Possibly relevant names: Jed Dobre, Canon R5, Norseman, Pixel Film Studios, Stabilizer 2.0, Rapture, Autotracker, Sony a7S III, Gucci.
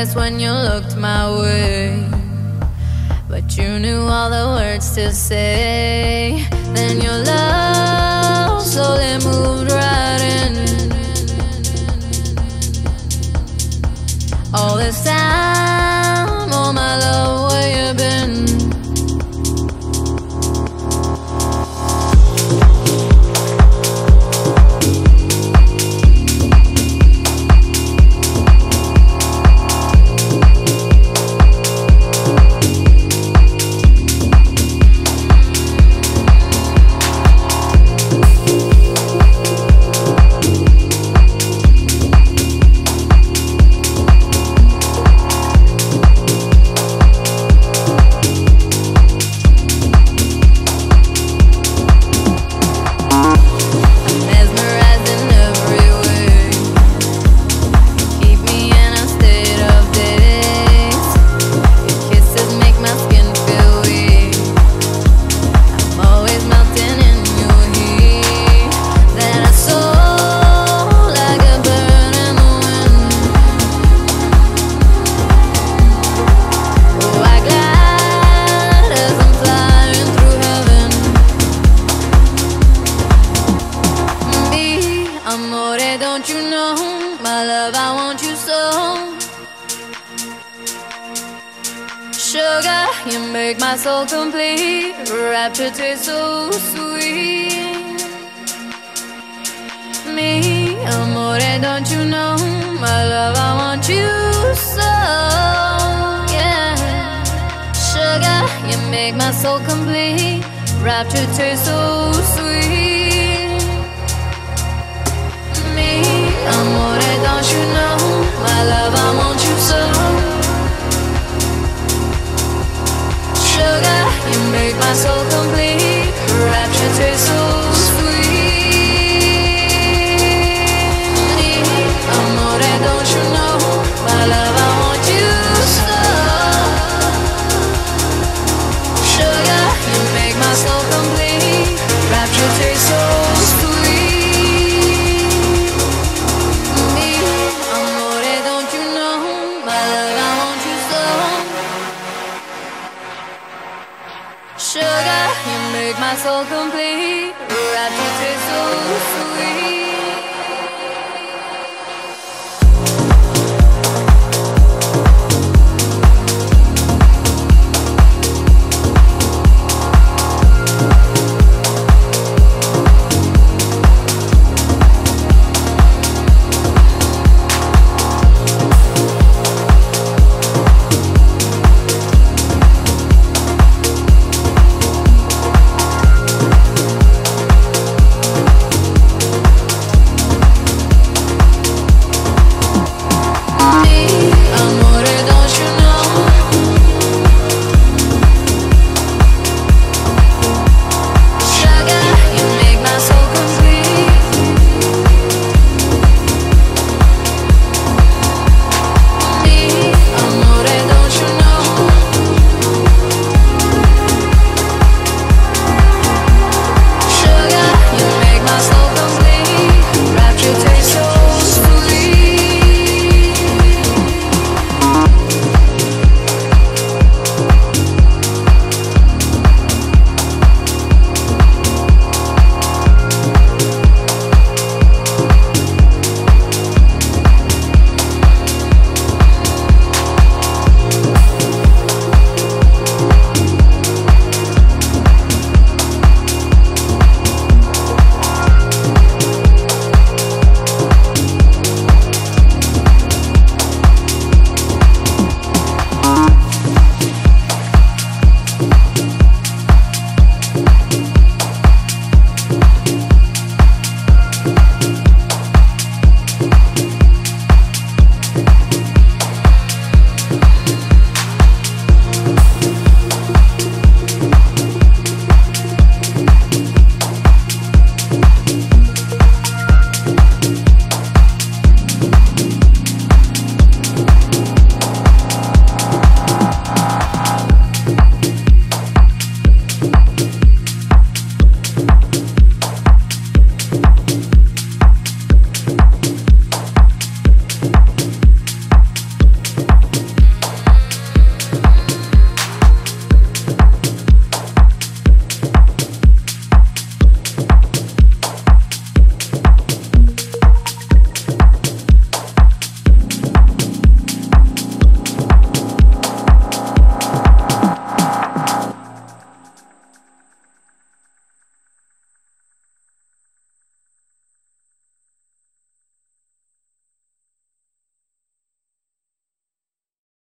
noticed when you looked my way, but you knew all the words to say. Then your love slowly moved right in. All this time, oh my love, where you been? Sugar, you make my soul complete. Rapture tastes so sweet. Mi amore, don't you know? My love, I want you so, yeah. Sugar, you make my soul complete. Rapture tastes so sweet. Mi amore, don't you know? My love, I want you so. Sugar, you make my soul complete. Rapture tastes so sweet. Amore, don't you know? My love, I want you so. Sugar, you make my soul complete. Rapture tastes so sweet. Me, amore, don't you know? My love, I want you so. Sugar, you make my soul complete. Rapture tastes so sweet.